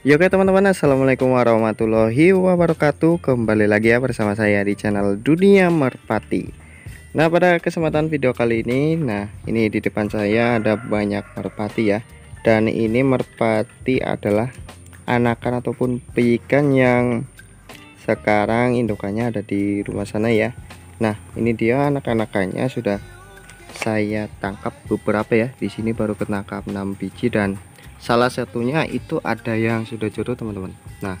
Oke teman-teman, assalamualaikum warahmatullahi wabarakatuh. Kembali lagi ya bersama saya di channel Dunia Merpati. Nah pada kesempatan video kali ini, nah ini di depan saya ada banyak merpati ya. Dan ini merpati adalah anakan ataupun pikan yang sekarang indukannya ada di rumah sana ya. Nah ini dia anak-anakannya sudah saya tangkap beberapa ya. Di sini baru ketangkap 6 biji dan salah satunya itu ada yang sudah jodoh teman-teman. Nah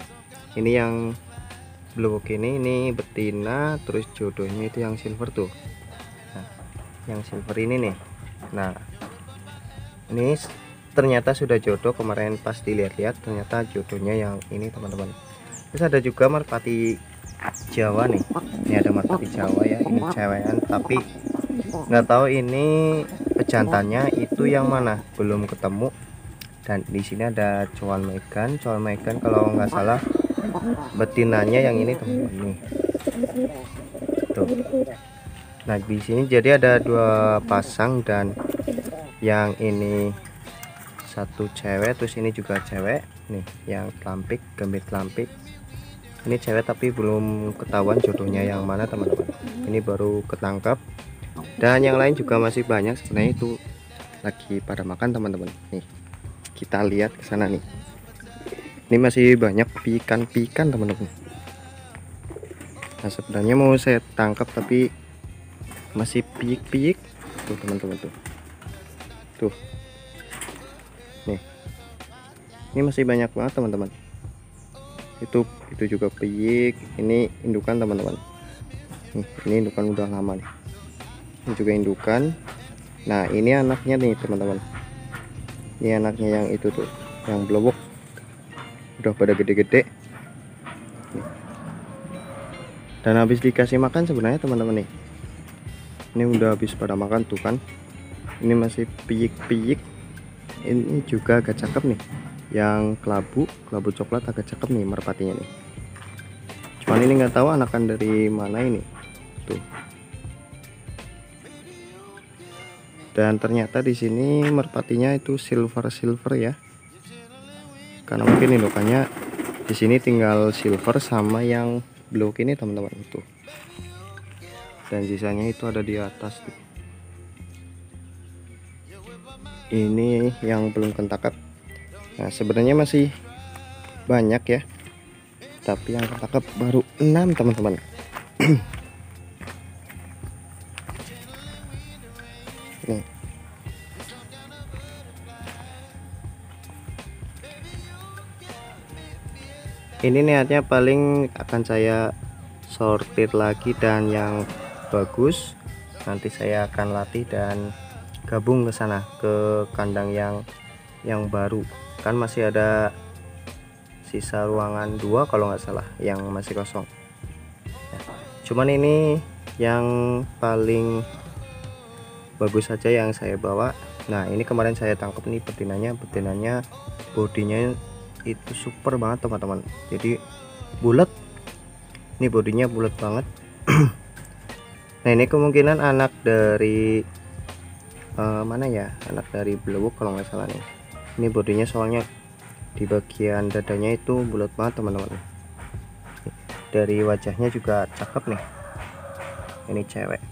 ini yang blue ini betina, terus jodohnya itu yang silver tuh. Nah, yang silver ini nih. Nah ini ternyata sudah jodoh, kemarin pas dilihat-lihat ternyata jodohnya yang ini teman-teman. Terus ada juga merpati Jawa nih. Ini ada merpati Jawa ya, ini cewekan tapi nggak tahu ini pejantannya itu yang mana, belum ketemu. Dan di sini ada coel mekan kalau nggak salah betinanya yang ini teman-teman nih. Tuh. Nah di sini jadi ada 2 pasang dan yang ini 1 cewek, terus ini juga cewek nih yang lampik, gembit lampik. Ini cewek tapi belum ketahuan jodohnya yang mana teman-teman. Ini baru ketangkap dan yang lain juga masih banyak sebenarnya, itu lagi pada makan teman-teman nih. Kita lihat ke sana nih. Ini masih banyak pikan-pikan teman-teman. Nah sebenarnya mau saya tangkap tapi masih piik-piik tuh teman-teman tuh. Tuh. Nih. Ini masih banyak banget teman-teman. Itu juga piik. Ini indukan teman-teman. Nih, ini indukan udah lama nih. Ini juga indukan. Nah ini anaknya nih teman-teman. Ini anaknya yang itu tuh, yang blowok udah pada gede-gede. Dan habis dikasih makan sebenarnya teman-teman nih. Ini udah habis pada makan tuh kan. Ini masih piyik-piyik. Ini juga agak cakep nih. Yang kelabu coklat agak cakep nih merpatinya nih. Cuman ini nggak tahu anakan dari mana ini. Tuh. Dan ternyata di sini merpatinya itu silver ya, karena mungkin indukannya di sini tinggal silver sama yang blue ini teman-teman itu, dan sisanya itu ada di atas tuh. Ini yang belum ketangkap. Nah sebenarnya masih banyak ya, tapi yang ketangkap baru 6 teman-teman. Nih. Ini niatnya paling akan saya sortir lagi, dan yang bagus nanti saya akan latih dan gabung ke sana, ke kandang yang baru. Kan masih ada sisa ruangan 2 kalau nggak salah yang masih kosong. Nah, cuman ini yang paling bagus saja yang saya bawa. Nah ini kemarin saya tangkap nih betinanya bodinya itu super banget teman-teman, jadi bulat nih, bodinya bulat banget. Nah ini kemungkinan anak dari mana ya, anak dari blewuk kalau nggak salah nih. Ini bodinya soalnya di bagian dadanya itu bulat banget teman-teman, dari wajahnya juga cakep nih. Ini cewek.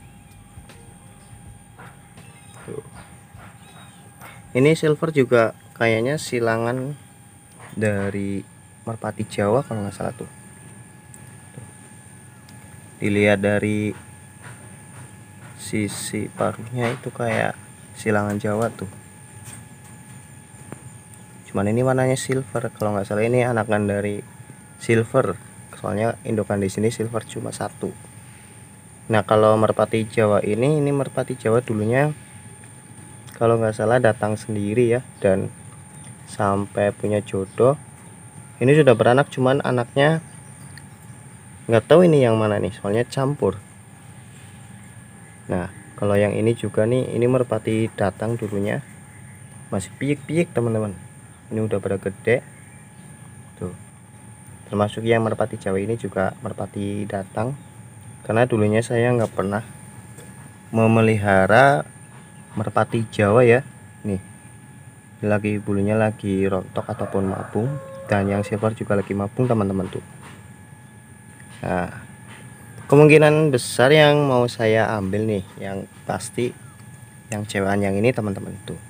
Ini silver juga kayaknya silangan dari merpati Jawa kalau nggak salah tuh. Dilihat dari sisi paruhnya itu kayak silangan Jawa tuh. Cuman ini warnanya silver kalau nggak salah, ini anakan dari silver. Soalnya indukan di sini silver cuma 1. Nah kalau merpati Jawa ini merpati Jawa dulunya kalau nggak salah datang sendiri ya, dan sampai punya jodoh. Ini sudah beranak, cuman anaknya nggak tahu ini yang mana nih, soalnya campur. Nah kalau yang ini juga nih, ini merpati datang dulunya masih piyik-piyik teman-teman. Ini udah pada gede tuh. Termasuk yang merpati Jawa ini juga merpati datang, karena dulunya saya nggak pernah memelihara merpati Jawa ya. Nih lagi bulunya lagi rontok ataupun mabung, Dan yang silver juga lagi mabung teman-teman tuh. Nah, kemungkinan besar yang mau saya ambil nih, yang pasti yang cewaan yang ini teman-teman tuh.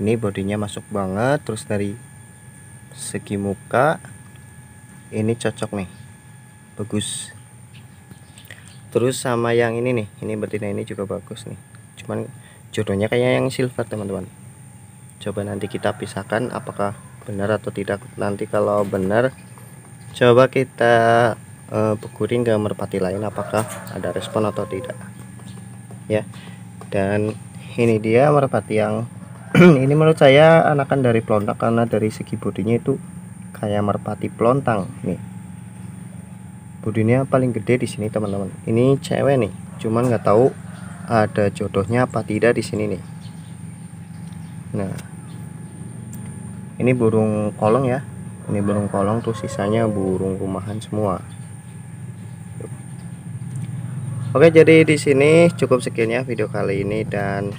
Ini bodinya masuk banget, terus dari segi muka ini cocok nih, bagus. Terus sama yang ini nih, ini betina ini juga bagus nih. Cuman jodohnya kayaknya yang silver teman-teman. Coba nanti kita pisahkan apakah benar atau tidak. Nanti kalau benar, coba kita pukurin ke merpati lain apakah ada respon atau tidak ya. Dan ini dia merpati yang ini menurut saya anakan dari pelontang, karena dari segi bodinya itu kayak merpati pelontang nih. Bodinya paling gede di sini teman-teman. Ini cewek nih, cuman nggak tahu ada jodohnya apa tidak di sini nih. Nah, ini burung kolong ya. Ini burung kolong, tuh sisanya burung rumahan semua. Oke, jadi di sini cukup sekian ya video kali ini. Dan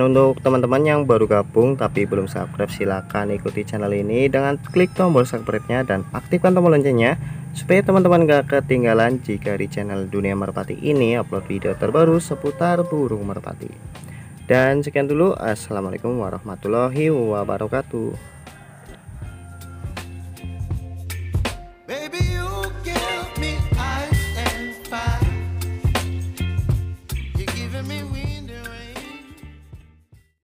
untuk teman-teman yang baru gabung tapi belum subscribe, silahkan ikuti channel ini dengan klik tombol subscribe-nya dan aktifkan tombol loncengnya, supaya teman-teman gak ketinggalan jika di channel Dunia Merpati ini upload video terbaru seputar burung merpati. Dan sekian dulu, assalamualaikum warahmatullahi wabarakatuh.